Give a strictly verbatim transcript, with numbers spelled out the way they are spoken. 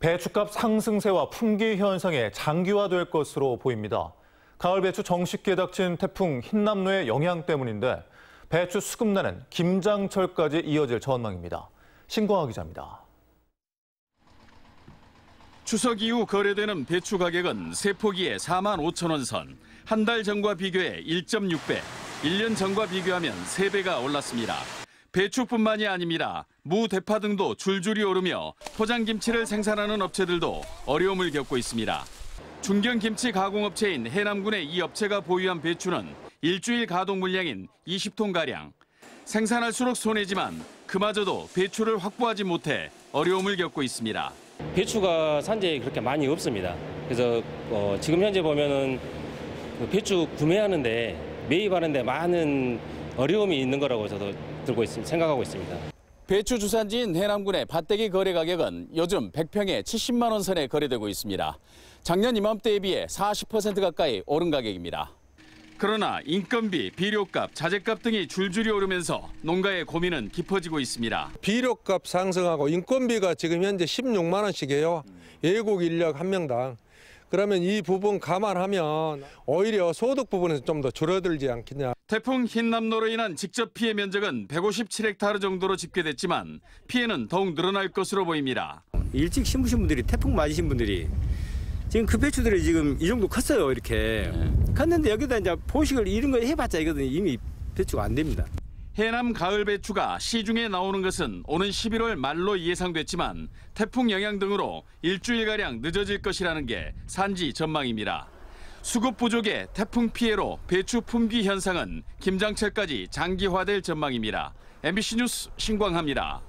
배추값 상승세와 품귀 현상이 장기화될 것으로 보입니다. 가을 배추 정식기에 닥친 태풍 흰남노의 영향 때문인데 배추 수급난은 김장철까지 이어질 전망입니다. 신광하 기자입니다. 추석 이후 거래되는 배추 가격은 세 포기에 사만 오천 원 선, 한 달 전과 비교해 일 점 육 배, 일 년 전과 비교하면 세 배가 올랐습니다. 배추뿐만이 아닙니다. 무, 대파 등도 줄줄이 오르며 포장김치를 생산하는 업체들도 어려움을 겪고 있습니다. 중견김치 가공업체인 해남군의 이 업체가 보유한 배추는 일주일 가동 물량인 이십 톤가량. 생산할수록 손해지만 그마저도 배추를 확보하지 못해 어려움을 겪고 있습니다. 배추가 산지에 그렇게 많이 없습니다. 그래서 어, 지금 현재 보면은 배추 구매하는데 매입하는데 많은 어려움이 있는 거라고 저도 들고 있, 생각하고 있습니다. 배추 주산지인 해남군의 밭대기 거래 가격은 요즘 백 평에 칠십만 원 선에 거래되고 있습니다. 작년 이맘때에 비해 사십 퍼센트 가까이 오른 가격입니다. 그러나 인건비, 비료값, 자재값 등이 줄줄이 오르면서 농가의 고민은 깊어지고 있습니다. 비료값 상승하고 인건비가 지금 현재 십육만 원씩이에요. 예곡 인력 한 명당. 그러면 이 부분 감안하면 오히려 소득 부분에서 좀 더 줄어들지 않겠냐. 태풍 흰남노로 인한 직접 피해 면적은 백오십칠 헥타르 정도로 집계됐지만 피해는 더욱 늘어날 것으로 보입니다. 일찍 심으신 분들이, 태풍 맞으신 분들이 지금 그 배추들이 지금 이 정도 컸어요. 이렇게 컸는데 여기다 이제 포식을 이런 거 해봤자 이거는 이미 배추가 안 됩니다. 해남 가을 배추가 시중에 나오는 것은 오는 십일월 말로 예상됐지만 태풍 영향 등으로 일주일가량 늦어질 것이라는 게 산지 전망입니다. 수급 부족에 태풍 피해로 배추 품귀 현상은 김장철까지 장기화될 전망입니다. 엠비씨 뉴스 신광하입니다.